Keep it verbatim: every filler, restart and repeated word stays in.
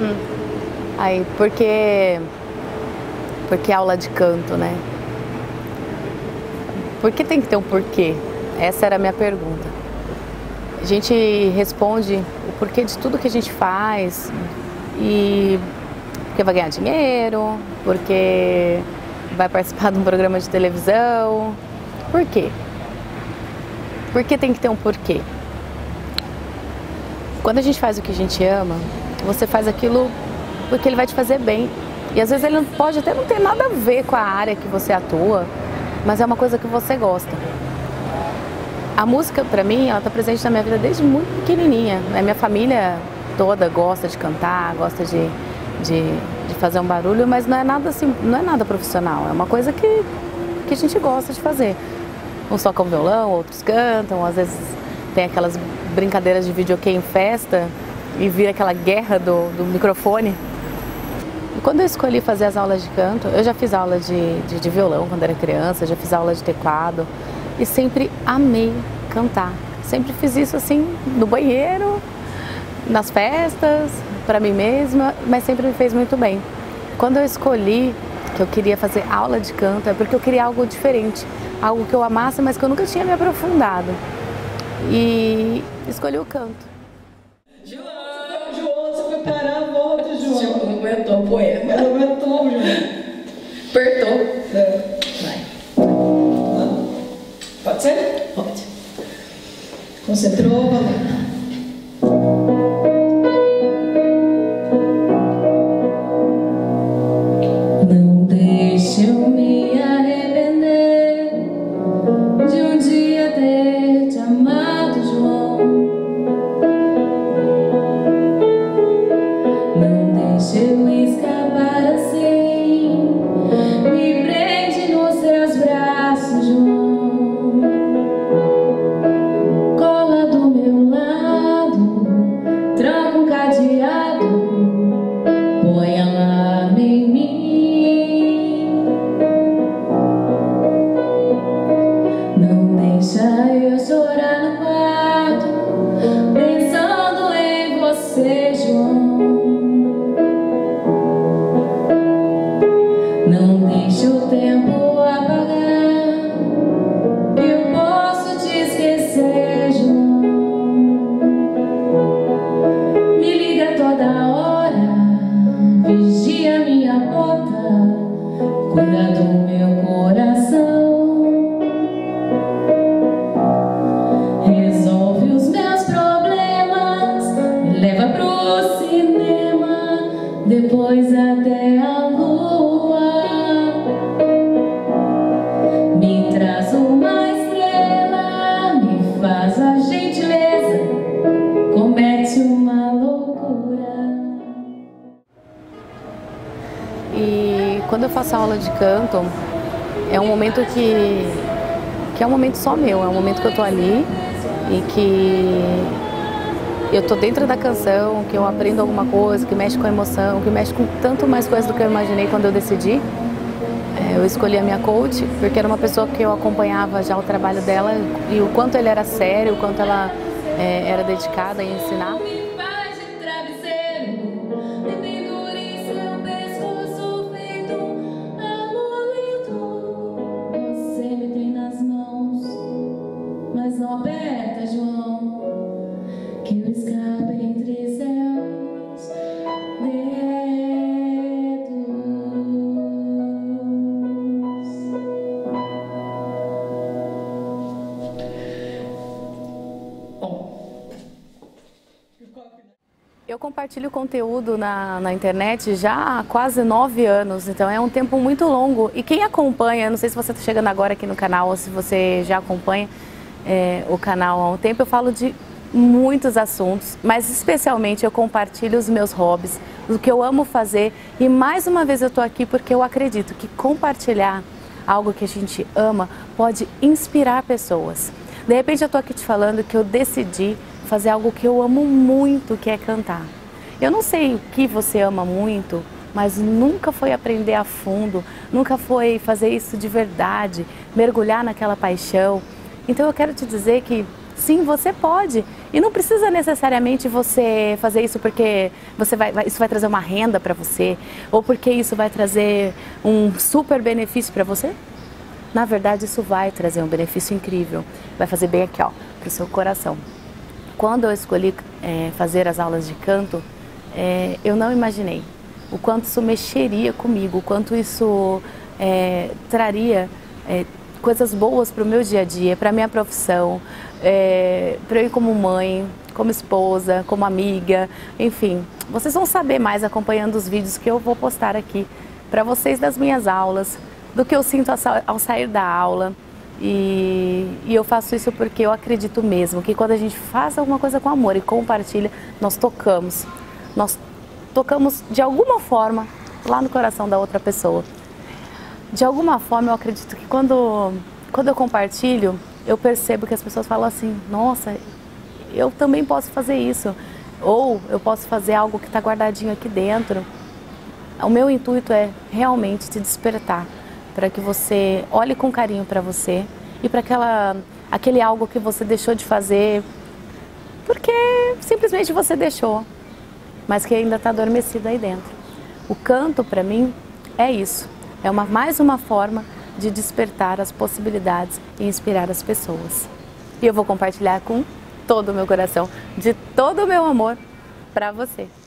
Hum. Aí, porque... Porque aula de canto, né? Por que tem que ter um porquê? Essa era a minha pergunta. A gente responde o porquê de tudo que a gente faz. E... Porque vai ganhar dinheiro, porque vai participar de um programa de televisão. Por quê? Por que tem que ter um porquê? Quando a gente faz o que a gente ama, você faz aquilo porque ele vai te fazer bem. E às vezes ele não pode até não ter nada a ver com a área que você atua, mas é uma coisa que você gosta. A música, pra mim, ela tá presente na minha vida desde muito pequenininha. A minha família toda gosta de cantar, gosta de, de, de fazer um barulho, mas não é nada assim, não é nada profissional. É uma coisa que, que a gente gosta de fazer. Uns tocam violão, outros cantam, às vezes tem aquelas brincadeiras de videokê em festa e vira aquela guerra do, do microfone. E quando eu escolhi fazer as aulas de canto, eu já fiz aula de, de, de violão quando era criança, já fiz aula de teclado e sempre amei cantar. Sempre fiz isso assim, no banheiro, nas festas, para mim mesma, mas sempre me fez muito bem. Quando eu escolhi que eu queria fazer aula de canto, é porque eu queria algo diferente, algo que eu amasse, mas que eu nunca tinha me aprofundado. E escolhi o canto. João, João, você foi parar a volta, João. João não aguentou o poema. Não aguentou, João. Apertou. É. Vai. Pode ser? Pode. Concentrou, valeu. Quando eu faço aula de canto, é um momento que, que é um momento só meu, é um momento que eu tô ali e que eu tô dentro da canção, que eu aprendo alguma coisa, que mexe com a emoção, que mexe com tanto mais coisas do que eu imaginei quando eu decidi. Eu escolhi a minha coach porque era uma pessoa que eu acompanhava já o trabalho dela e o quanto ele era sério, o quanto ela é, era dedicada em ensinar. Eu compartilho conteúdo na, na internet já há quase nove anos, então é um tempo muito longo. E quem acompanha, não sei se você está chegando agora aqui no canal ou se você já acompanha é, o canal há um tempo, eu falo de muitos assuntos, mas especialmente eu compartilho os meus hobbies, o que eu amo fazer. E mais uma vez eu estou aqui porque eu acredito que compartilhar algo que a gente ama pode inspirar pessoas. De repente eu estou aqui te falando que eu decidi fazer algo que eu amo muito, que é cantar. Eu não sei o que você ama muito, mas nunca foi aprender a fundo, nunca foi fazer isso de verdade, mergulhar naquela paixão. Então eu quero te dizer que sim, você pode. E não precisa necessariamente você fazer isso porque você vai, vai, isso vai trazer uma renda para você, ou porque isso vai trazer um super benefício para você. Na verdade, isso vai trazer um benefício incrível, vai fazer bem aqui, ó, para o seu coração. Quando eu escolhi é, fazer as aulas de canto, é, eu não imaginei o quanto isso mexeria comigo, o quanto isso é, traria é, coisas boas para o meu dia a dia, para a minha profissão, é, para eu como mãe, como esposa, como amiga, enfim. Vocês vão saber mais acompanhando os vídeos que eu vou postar aqui para vocês das minhas aulas, do que eu sinto ao sair da aula. E, e eu faço isso porque eu acredito mesmo que quando a gente faz alguma coisa com amor e compartilha, nós tocamos. Nós tocamos de alguma forma lá no coração da outra pessoa. De alguma forma, eu acredito que quando, quando eu compartilho, eu percebo que as pessoas falam assim, nossa, eu também posso fazer isso. Ou eu posso fazer algo que está guardadinho aqui dentro. O meu intuito é realmente te despertar, para que você olhe com carinho para você e para aquela, aquele algo que você deixou de fazer, porque simplesmente você deixou, mas que ainda está adormecido aí dentro. O canto, para mim, é isso. É uma, mais uma forma de despertar as possibilidades e inspirar as pessoas. E eu vou compartilhar com todo o meu coração, de todo o meu amor, para você.